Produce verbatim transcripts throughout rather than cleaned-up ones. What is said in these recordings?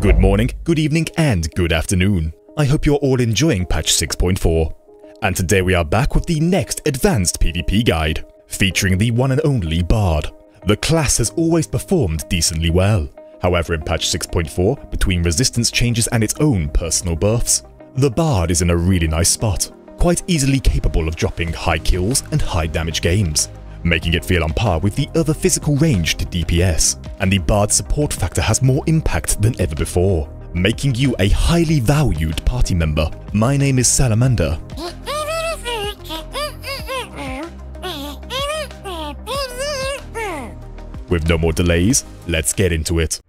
Good morning, good evening and good afternoon. I hope you're all enjoying patch six point four. And today we are back with the next advanced PvP guide, featuring the one and only Bard. The class has always performed decently well. However, in patch six point four, between resistance changes and its own personal buffs, the Bard is in a really nice spot, quite easily capable of dropping high kills and high damage games, making it feel on par with the other physical range to D P S, and the Bard's support factor has more impact than ever before, making you a highly valued party member. My name is Salamander. With no more delays, let's get into it.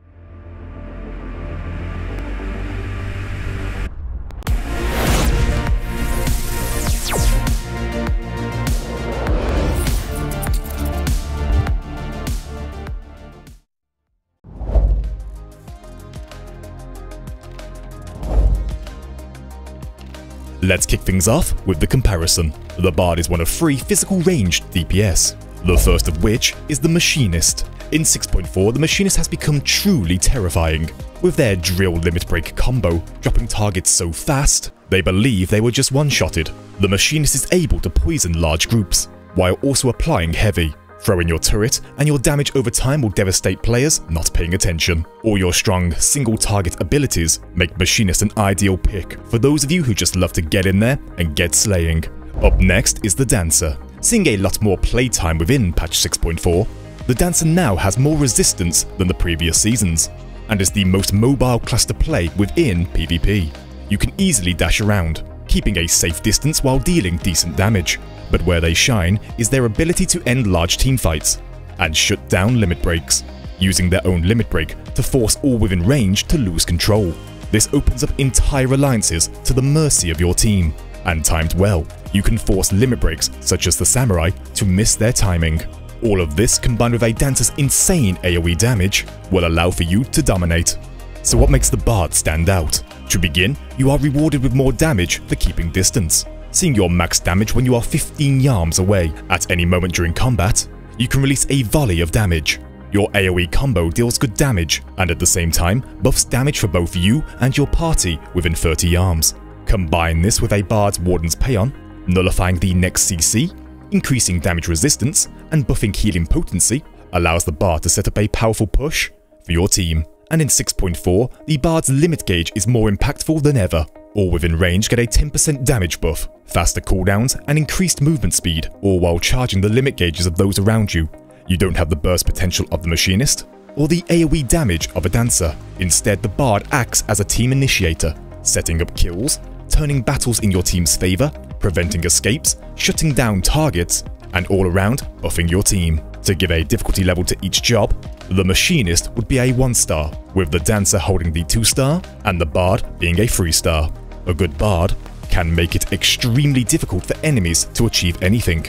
Let's kick things off with the comparison. The Bard is one of three physical ranged D P S, the first of which is the Machinist. In six point four, the Machinist has become truly terrifying, with their drill limit break combo dropping targets so fast they believe they were just one-shotted. The Machinist is able to poison large groups, while also applying heavy. Throw in your turret, and your damage over time will devastate players not paying attention. All your strong single-target abilities make Machinist an ideal pick for those of you who just love to get in there and get slaying. Up next is the Dancer. Seeing a lot more playtime within patch six point four, the Dancer now has more resistance than the previous seasons, and is the most mobile class to play within PvP. You can easily dash around, keeping a safe distance while dealing decent damage, but where they shine is their ability to end large teamfights and shut down limit breaks, using their own limit break to force all within range to lose control. This opens up entire alliances to the mercy of your team, and timed well, you can force limit breaks such as the Samurai to miss their timing. All of this combined with a Dancer's insane AoE damage will allow for you to dominate. So what makes the Bard stand out? To begin, you are rewarded with more damage for keeping distance. Seeing your max damage when you are fifteen yards away at any moment during combat, you can release a volley of damage. Your AoE combo deals good damage and at the same time buffs damage for both you and your party within thirty yards. Combine this with a Bard's Warden's Paeon, nullifying the next C C, increasing damage resistance and buffing healing potency allows the Bard to set up a powerful push for your team. And in six point four, the Bard's limit gauge is more impactful than ever. All within range get a ten percent damage buff, faster cooldowns and increased movement speed, all while charging the limit gauges of those around you. You don't have the burst potential of the Machinist or the AoE damage of a Dancer. Instead, the Bard acts as a team initiator, setting up kills, turning battles in your team's favor, preventing escapes, shutting down targets, and all around buffing your team. To give a difficulty level to each job, the Machinist would be a one star, with the Dancer holding the two star and the Bard being a three star. A good Bard can make it extremely difficult for enemies to achieve anything.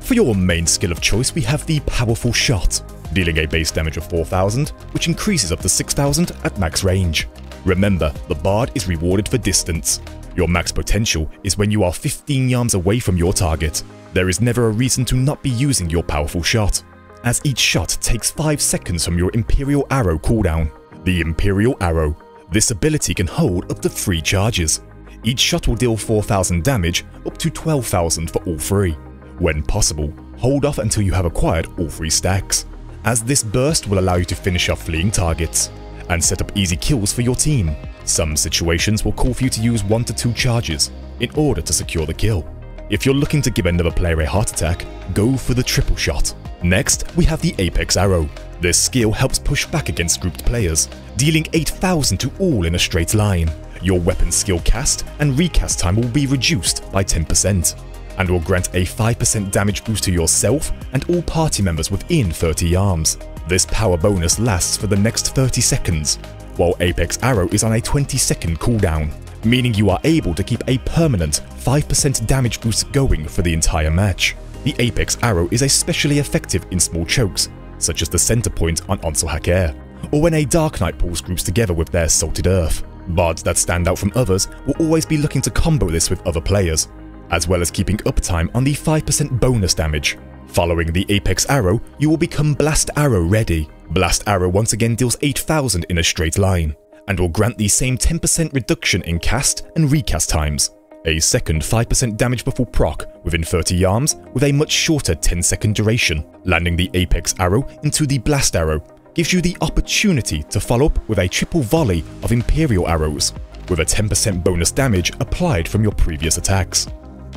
For your main skill of choice, we have the Powerful Shot, dealing a base damage of four thousand, which increases up to six thousand at max range. Remember, the Bard is rewarded for distance. Your max potential is when you are fifteen yards away from your target. There is never a reason to not be using your Powerful Shot, as each shot takes five seconds from your Imperial Arrow cooldown. The Imperial Arrow. This ability can hold up to three charges. Each shot will deal four thousand damage, up to twelve thousand for all three. When possible, hold off until you have acquired all three stacks, as this burst will allow you to finish off fleeing targets and set up easy kills for your team. Some situations will call for you to use one to two charges in order to secure the kill. If you're looking to give another player a heart attack, go for the triple shot. Next, we have the Apex Arrow. This skill helps push back against grouped players, dealing eight thousand to all in a straight line. Your weapon skill cast and recast time will be reduced by ten percent, and will grant a five percent damage boost to yourself and all party members within thirty yards. This power bonus lasts for the next thirty seconds, while Apex Arrow is on a twenty second cooldown, meaning you are able to keep a permanent five percent damage boost going for the entire match. The Apex Arrow is especially effective in small chokes, such as the center point on Onsal Hakair, or when a Dark Knight pulls groups together with their Salted Earth. Bards that stand out from others will always be looking to combo this with other players, as well as keeping uptime on the five percent bonus damage. Following the Apex Arrow, you will become Blast Arrow ready. Blast Arrow once again deals eight thousand in a straight line, and will grant the same ten percent reduction in cast and recast times. A second five percent damage buff will proc within thirty yards with a much shorter ten second duration. Landing the Apex Arrow into the Blast Arrow gives you the opportunity to follow up with a triple volley of Imperial Arrows, with a ten percent bonus damage applied from your previous attacks.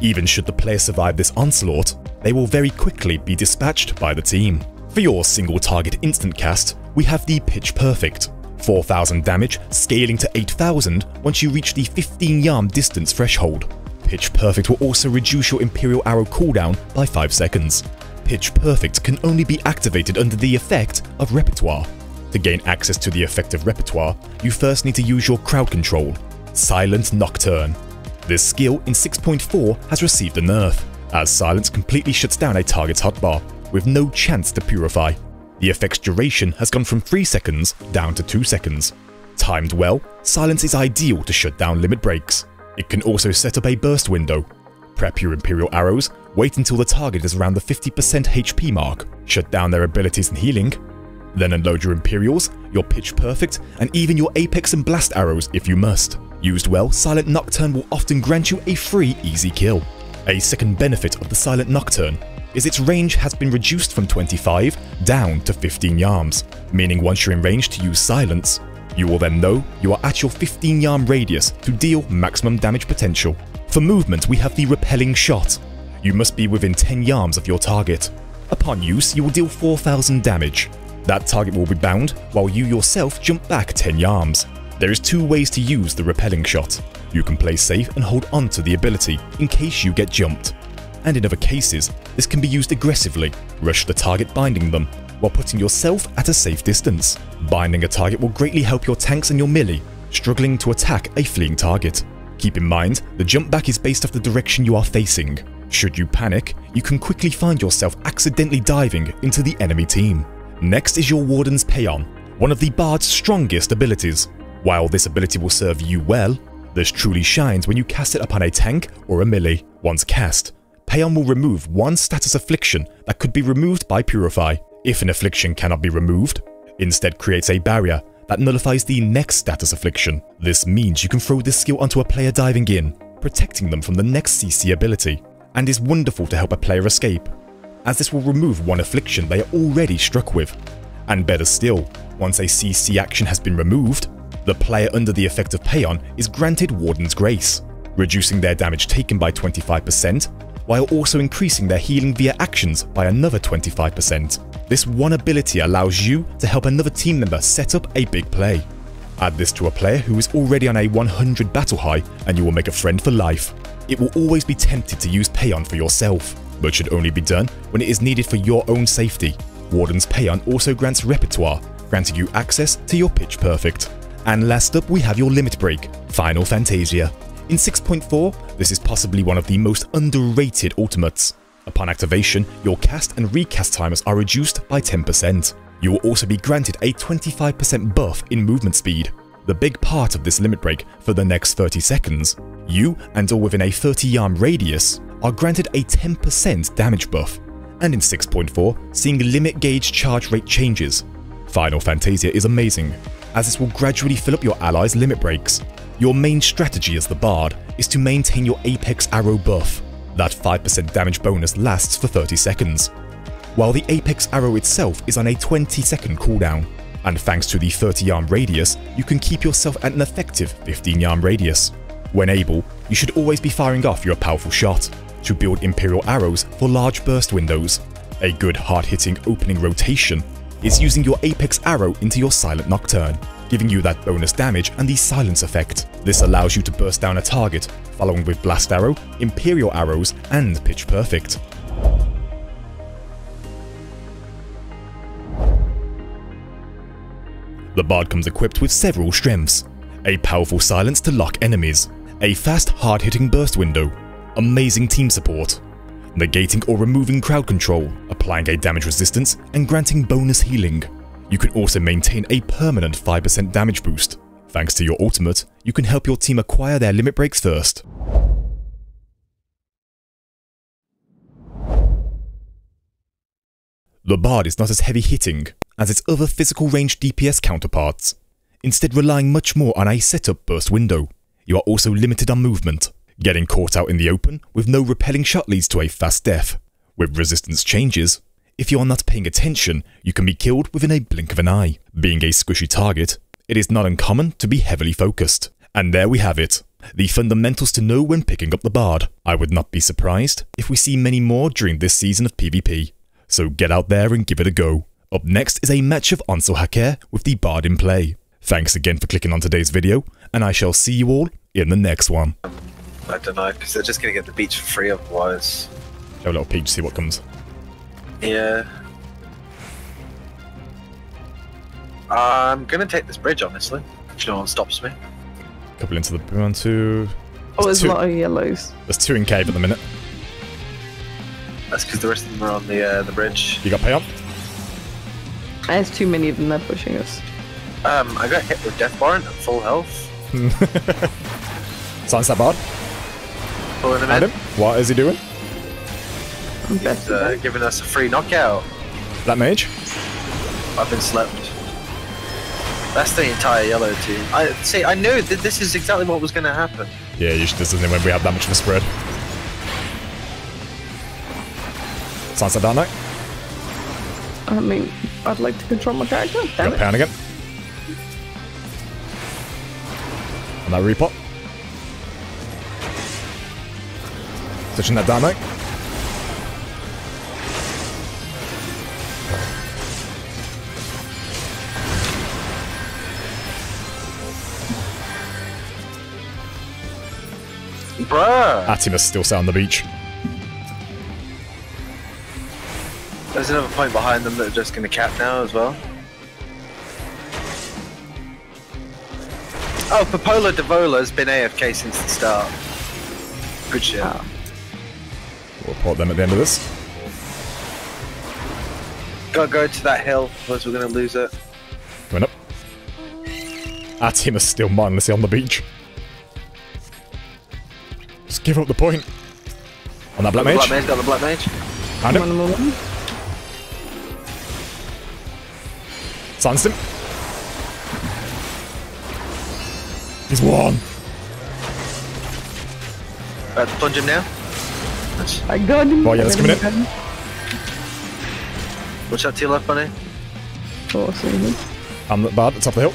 Even should the player survive this onslaught, they will very quickly be dispatched by the team. For your single target instant cast, we have the Pitch Perfect. four thousand damage, scaling to eight thousand once you reach the fifteen yard distance threshold. Pitch Perfect will also reduce your Imperial Arrow cooldown by five seconds. Pitch Perfect can only be activated under the effect of Repertoire. To gain access to the effect of Repertoire, you first need to use your crowd control, Silent Nocturne. This skill in six point four has received a nerf, as silence completely shuts down a target's hotbar, with no chance to purify. The effect's duration has gone from three seconds down to two seconds. Timed well, silence is ideal to shut down limit breaks. It can also set up a burst window. Prep your Imperial Arrows, wait until the target is around the fifty percent H P mark, shut down their abilities and healing, then unload your Imperials, your Pitch Perfect, and even your Apex and Blast Arrows if you must. Used well, Silent Nocturne will often grant you a free easy kill. A second benefit of the Silent Nocturne is its range has been reduced from twenty-five down to fifteen yards, meaning once you're in range to use silence, you will then know you are at your fifteen yard radius to deal maximum damage potential. For movement, we have the Repelling Shot. You must be within ten yards of your target. Upon use, you will deal four thousand damage. That target will be bound while you yourself jump back ten yards. There is two ways to use the Repelling Shot. You can play safe and hold on to the ability in case you get jumped. And in other cases, this can be used aggressively. Rush the target, binding them, while putting yourself at a safe distance. Binding a target will greatly help your tanks and your melee, struggling to attack a fleeing target. Keep in mind, the jump back is based off the direction you are facing. Should you panic, you can quickly find yourself accidentally diving into the enemy team. Next is your Warden's Paeon, one of the Bard's strongest abilities. While this ability will serve you well, this truly shines when you cast it upon a tank or a melee. Once cast, Paeon will remove one status affliction that could be removed by Purify. If an affliction cannot be removed, instead creates a barrier that nullifies the next status affliction. This means you can throw this skill onto a player diving in, protecting them from the next C C ability, and is wonderful to help a player escape, as this will remove one affliction they are already struck with. And better still, once a C C action has been removed, the player under the effect of Paeon is granted Warden's Grace, reducing their damage taken by twenty-five percent, while also increasing their healing via actions by another twenty-five percent. This one ability allows you to help another team member set up a big play. Add this to a player who is already on a one hundred battle high and you will make a friend for life. It will always be tempted to use Paeon for yourself, but should only be done when it is needed for your own safety. Warden's Paeon also grants Repertoire, granting you access to your Pitch Perfect. And last up we have your limit break, Final Fantasia. In six point four, this is possibly one of the most underrated ultimates. Upon activation, your cast and recast timers are reduced by ten percent. You will also be granted a twenty-five percent buff in movement speed. The big part of this limit break for the next thirty seconds, you and all within a thirty yard radius are granted a ten percent damage buff. And in six point four, seeing limit gauge charge rate changes. Final Fantasia is amazing, as this will gradually fill up your allies' limit breaks. Your main strategy as the Bard is to maintain your Apex Arrow buff. That five percent damage bonus lasts for thirty seconds, while the Apex Arrow itself is on a twenty second cooldown. And thanks to the thirty yard radius, you can keep yourself at an effective fifteen yard radius. When able, you should always be firing off your Powerful Shot to build Imperial Arrows for large burst windows. A good hard-hitting opening rotation is using your Apex Arrow into your Silent Nocturne, giving you that bonus damage and the silence effect. This allows you to burst down a target, following with Blast Arrow, Imperial Arrows, and Pitch Perfect. The Bard comes equipped with several strengths. A powerful silence to lock enemies, a fast hard-hitting burst window, amazing team support, negating or removing crowd control, applying a damage resistance, and granting bonus healing. You can also maintain a permanent five percent damage boost. Thanks to your ultimate, you can help your team acquire their limit breaks first. The Bard is not as heavy hitting as its other physical range D P S counterparts, instead relying much more on a setup burst window. You are also limited on movement. Getting caught out in the open with no repelling shot leads to a fast death. With resistance changes, if you are not paying attention, you can be killed within a blink of an eye. Being a squishy target, it is not uncommon to be heavily focused. And there we have it, the fundamentals to know when picking up the Bard. I would not be surprised if we see many more during this season of PvP, so get out there and give it a go. Up next is a match of Onsal Hakair with the Bard in play. Thanks again for clicking on today's video, and I shall see you all in the next one. Um, I don't know, because they're just going to get the beach for free otherwise. Have a little peek to see what comes. Yeah. I'm going to take this bridge, honestly, if no one stops me. Couple into the one, two. There's oh, there's two. A lot of yellows. There's two in cave at the minute. That's because the rest of them are on the uh, the bridge. You got payoff? There's too many of them. They're pushing us. Um, I got hit with death warrant at full health. Sounds that bad. Pulling him in. What is he doing? He's uh, giving us a free knockout. Black Mage. I've been slept. That's the entire yellow team. I see. I knew that this is exactly what was going to happen. Yeah, you should listen when we have that much of a spread. Sounds like Dark Knight. I mean, I'd like to control my character. Damn got it. Pound again. And that repot. Switching that Dark Knight. Bruh! Atimus still sat on the beach. There's another point behind them that are just going to cap now as well. Oh, Popola Devola has been A F K since the start. Good shit. Wow. We'll report them at the end of this. Gotta go to that hill, otherwise we're going to lose it. Coming up. Atimus still mindlessly on the beach. Just give up the point. On that Black Mage. Black Mage, got the Black Mage. And him. Silenced him. He's won. About to plunge him now. I got him. Oh yeah, that's coming in. Watch out to your left, buddy. Oh, I see him. I'm not bad, it's up the hill.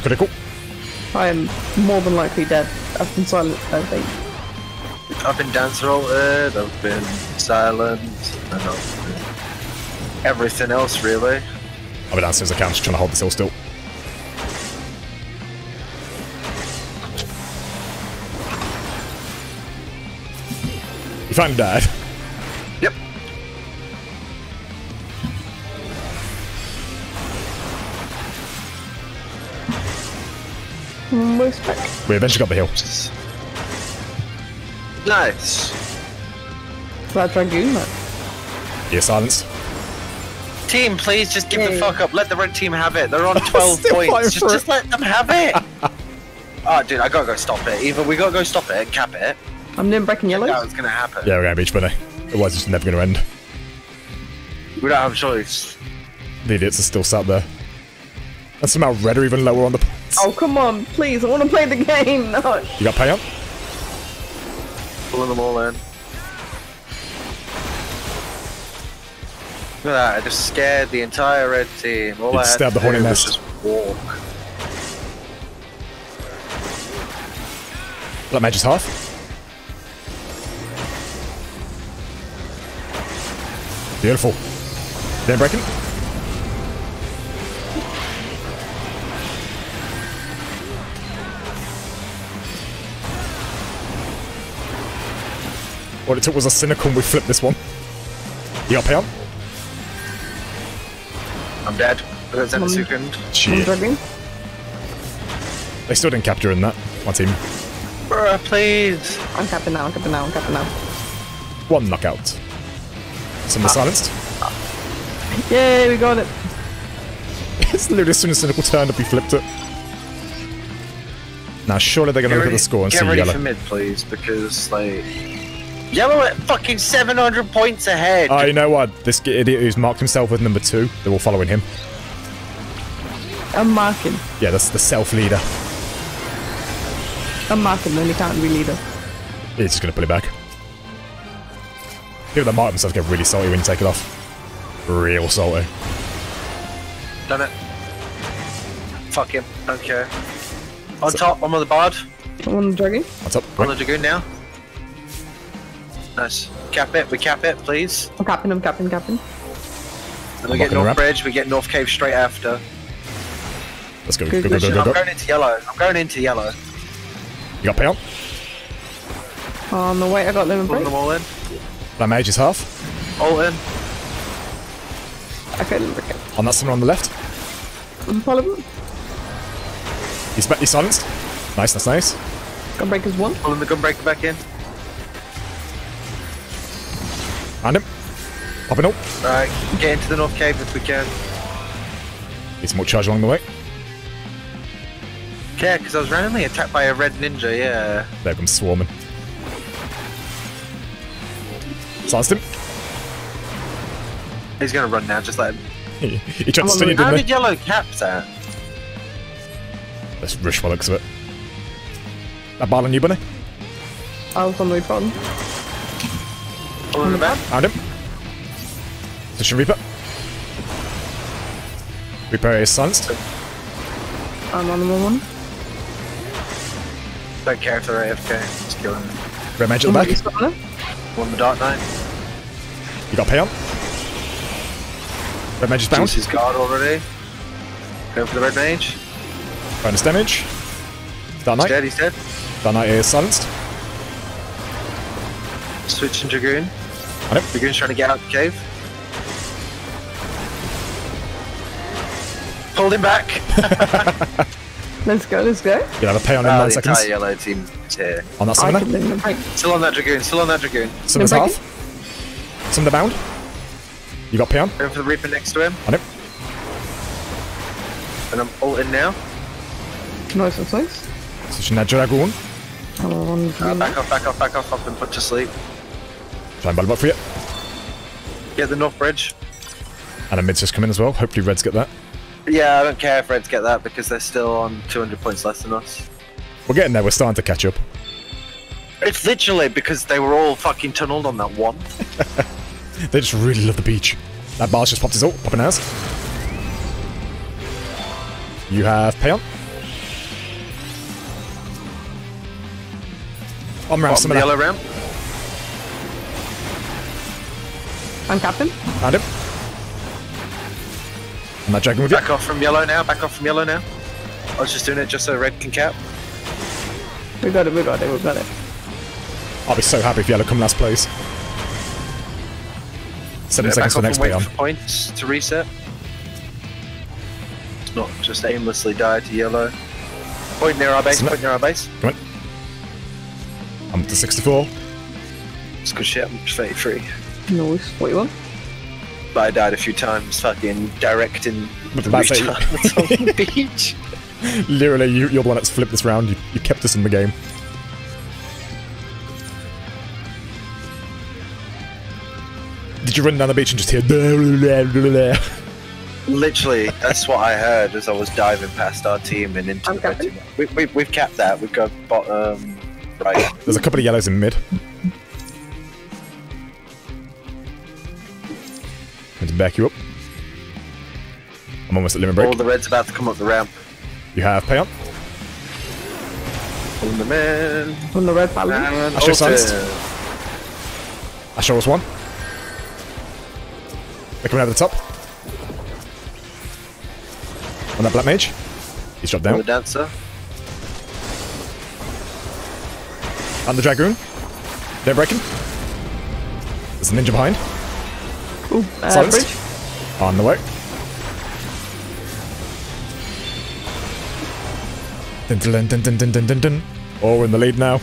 Critical. I am more than likely dead. I've been silent, I think. I've been Dancer altered, I've been silent, and I've been everything else, really. I've been Dancer as I can, just trying to hold this hill still. You finally died. Yep. Most back. We eventually got the hill. Nice. Is that Dragoon? Yeah, silence. Team, please just give hey. the fuck up. Let the red team have it. They're on twelve points. Just, just let them have it. Oh, dude, I gotta go stop it. Either we gotta go stop it and cap it. I'm never breaking yellow. That was gonna happen. Yeah, we're gonna beach bunny. Otherwise, it's never gonna end. We don't have a choice. The idiots are still sat there. And somehow red are even lower on the points. Oh, come on, please. I want to play the game. No. You got payout? Pulling them all in. Look at that. I just scared the entire red team. All you I had to the do was nest. just walk. Black Mage is half. Beautiful. They're breaking. What it took was a cynical and we flipped this one. You got payout? I'm dead. That's in a second. Shit. They still didn't capture in that. My team. Bruh, please. I'm capping now, I'm capping now, I'm capping now. One knockout. Someone ah. silenced. Ah. Yay, we got it. It's literally as soon as cynical turned up, we flipped it. Now, surely they're going to look at the score and see yellow. Get ready for mid, please, because, like... Yellow at fucking seven hundred points ahead! Oh, you know what? This idiot who's marked himself with number two, they're all following him. I'm marking. Yeah, that's the self-leader. I'm marking, then he can't be leader. He's just going to put it back. People that mark themselves get really salty when you take it off. Real salty. Damn it. Fuck him. Don't care. On so, top, I'm on the Bard. I'm on the Dragoon. On top. I'm on the Dragoon now. Nice. Cap it, we cap it, please. I'm capping, I'm capping, capping. Then we get North Bridge, we get North Cave straight after. Let's go, good, go, go, go, go, go, go. I'm going into yellow. I'm going into yellow. You got Paeon? Oh no, wait, I got Lemon Break. Put them all in. That mage is half. All in. Okay, Lemon Break. On that Summoner on the left. Following. He's, he's silenced. Nice, that's nice. Gunbreaker's one. Pulling the Gunbreaker back in. And him. Popping up. Right, get into the North Cave if we can. Need some more charge along the way. Yeah, because I was randomly attacked by a red ninja, yeah. There comes swarming. Silenced him. He's gonna run now, just let him. he, he tried I'm to spin it, didn't How did yellow cap that? Let's rush for the looks of it. That ball on you, bunny? I was on the bottom. All in the back. Found him. Position Reaper. Reaper is silenced. I'm on the one. Don't care if they're A F K, just kill him. Red Mage at the back. One the Dark Knight. You got Paeon. Red Mage is bounced. He's guard already. Go for the Red Mage. Bonus damage. Dark Knight. He's dead, he's dead. Dark Knight is silenced. Switching Dragoon. On him. Dragoon's trying to get out the cave. Pulled him back. Let's go, let's go. You'll have a Paeon in nine seconds. The entire yellow team is here. On that Summoner. Still on that Dragoon, still on that Dragoon. Summoner's half. Summoner bound. You got Paeon. Going for the Reaper next to him. On him. And I'm ulting now. Nice, nice, nice. Switching that Dragoon. Uh, back off, back off, back off. I've been put to sleep. Try and battle back for you. Get the North Bridge. And a mid's just come in as well. Hopefully Reds get that. Yeah, I don't care if Reds get that because they're still on two hundred points less than us. We're getting there, we're starting to catch up. It's literally because they were all fucking tunneled on that one. They just really love the beach. That Bard's just popped his ult, popping ass. You have Paeon. On ramp, Summoner. Yellow ramp. I'm Captain. Found him. And that Dragon with you. Back off from yellow now, back off from yellow now. I was just doing it just so red can cap. We got it, we got it, we got it. I'll be so happy if yellow come last place. Seven yeah, seconds for the next Paeon. Points to reset. It's not just aimlessly die to yellow. Point near our base, Summoner. Point near our base. Come on. I'm up to sixty-four. It's good shit, I'm thirty-three. No, it's forty-one. But I died a few times fucking directing the retards on the beach. Literally, you, you're the one that's flipped this round. You, you kept us in the game. Did you run down the beach and just hear... Literally, that's what I heard as I was diving past our team and into I'm the team. We, we, we've capped that. We've got bottom right. There's a couple of yellows in mid. To back you up. I'm almost at limit break. All the reds about to come up the ramp. You have Paeon. Pulling them in. Pulling the red balloon. Astro silenced. Astro was one. They're coming over the top. On that Black Mage. He's dropped down. On the Dancer. And the Dragoon. They're breaking. There's a Ninja behind. Ooh, uh, bridge. On the way. Dun, dun, dun, dun, dun, dun, dun. Oh, we're in the lead now.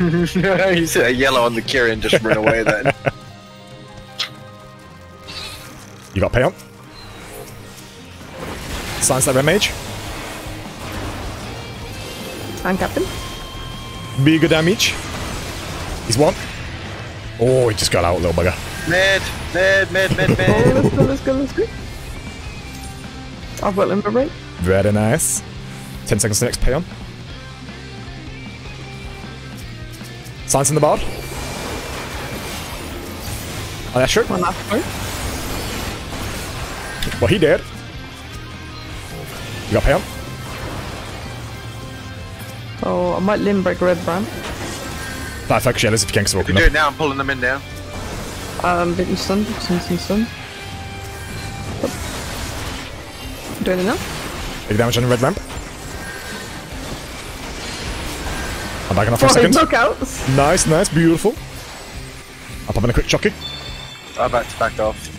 You see a yellow on the Kira and just run away then. You got Paeon. Silence that Red Mage. I'm Captain. Be good damage. He's one. Oh, he just got out, little bugger. Mid, mid, mid, mid, mid. Oh, let's go, let's go, let's go. I've got limber break. Very nice. Ten seconds to the next Paeon. Silence in the Bard. Oh, that's true. One last vote. Well, he did. You got Paeon. Oh, I might limb break red brand. Nah, focus Yellows if you can, because we're walking up. Do it now, I'm pulling them in now. Um, bit and stun, stun, stun, stun. I'm doing it now. Big damage on the red ramp. I'm backing off for oh, a second. Knockouts. Nice, nice, beautiful. I'm popping a quick chockey. I'm back to back off.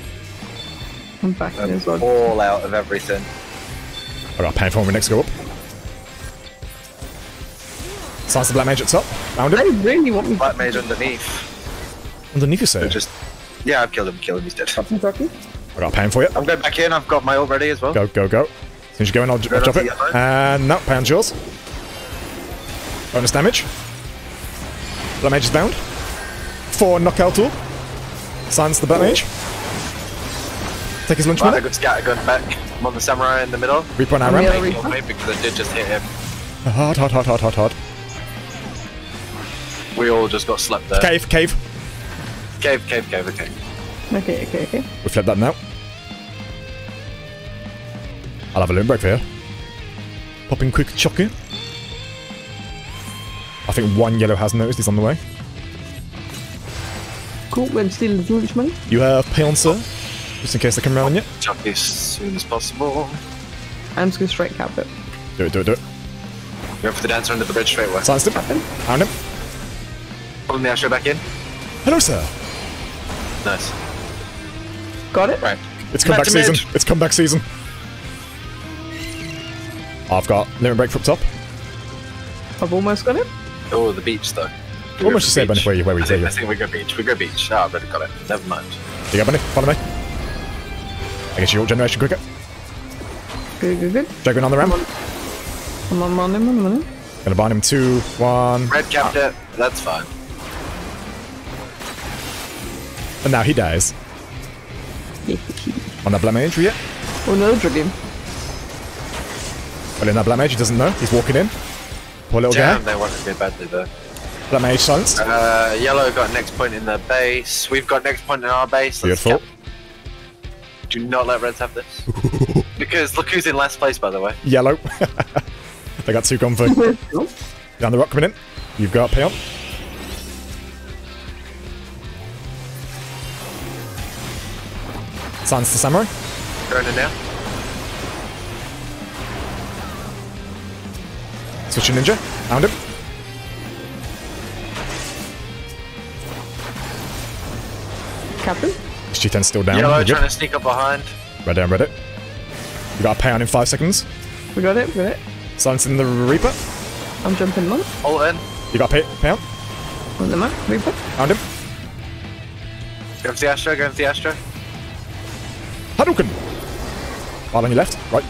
I'm backing I'm as well. All out of everything. Alright, paying for when we next go up. Silence the Black Mage at top. Round him. I really want me Black Mage underneath. Underneath you say? Just, yeah, I've killed him, killed him, he's dead. I've got a Paeon for you. I'm going back in, I've got my ult ready as well. Go, go, go. As soon as you go in, I'll, I'll drop it. And no, Paeon's yours. Bonus damage. Black Mage is downed. Four knockout tool. Silence the Black Mage. Take his lunch right, money. I got scatter gun back. I'm on the Samurai in the middle. Reaper on our ramp. I'm making way because I did just hit him. Hard, hard, hard, hard, hard, hard. We all just got slept there. Cave, cave. Cave, cave, cave, okay. Okay, okay, okay. We flipped that now. I'll have a loom break for you. Popping quick chocker. I think one yellow has noticed he's on the way. Cool, we're still Jewish money. You have Paeon, sir. Just in case they come round yet. Jump as soon as possible. I'm just going to straight cap it. Do it, do it, do it. Go for the Dancer under the bridge straight away. Silenced him. Found him. Pulling the Astro back in. Hello, sir. Nice. Got it? Right. It's comeback season. Mid. It's comeback season. I've got limit break from top. I've almost got it. Oh, the beach, though. We almost the same, Benny, where, you, where we I think, you. I think we go beach. We go beach. Ah, oh, I've already got it. Never mind. There you go, Benny. Follow me. I guess you're all generation quicker. Good, good, good. Dragoon on the ramp. I'm on, I'm on him, I'm on him. Gonna bind him, two, one. Red capped it, that's fine. And now he dies. On that Black Mage, yeah? Oh no, Dragoon. Well, in that Black Mage, he doesn't know, he's walking in. Poor little Damn, guy. They wanted to do badly though. Black Mage silenced. Uh, yellow got next point in their base. We've got next point in our base. Beautiful. Do not let Reds have this. Because look who's in last place, by the way. Yellow. They got two comfort. Down the rock coming in. You've got Paeon. Silence the Samurai. Going in now. Switch to Ninja. Found him. Captain. G ten's still down. Yellow trying to sneak up behind. Red down, red it. You got a Paeon in five seconds. We got it, we got it. Silencing the Reaper. I'm jumping Monk. All in. You got a Paeon. On the Monk, Reaper. Found him. Go for the Astro, go for the Astro. Hadouken! Bard on your left, right.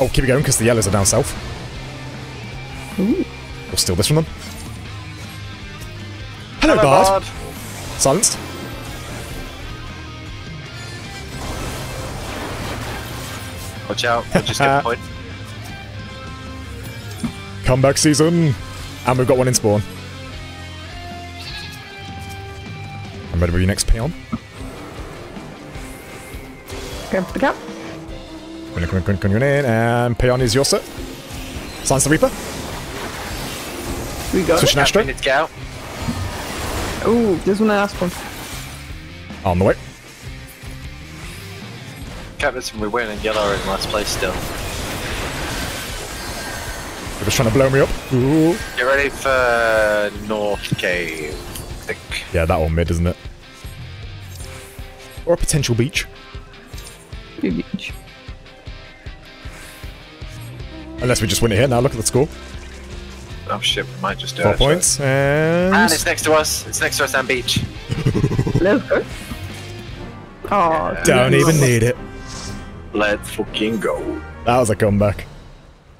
Oh, keep it going because the yellows are down south. Ooh. We'll steal this from them. Hello, Hello Bard. Bard! Silenced. Watch out, we'll just get the point. Comeback season! And we've got one in spawn. I'm ready for your next Paeon. Going for the cap. Going, going, going, going in, and Paeon is your set. Silence the Reaper. We got Switch it. Switching Astro. Ooh, there's one last one. On the way. Captain's when we win and yellow in last place still. They're just trying to blow me up. Ooh. Get ready for North Cave. Think. Yeah, that one mid, isn't it? Or a potential beach. Beach. Unless we just win it here now, look at the score. Oh shit, we might just do Four it. Four points, and... and... it's next to us. It's next to us and beach. Let's go. Oh, don't dude. even need it. Let's fucking go. That was a comeback.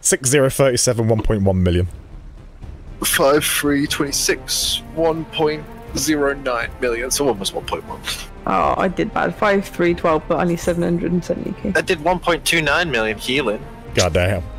six zero three seven, one point one million. five three twenty-six, one point zero nine million. So almost one point one. Oh, I did bad. five three twelve, but only seven hundred seventy k. I did one point two nine million healing. God damn.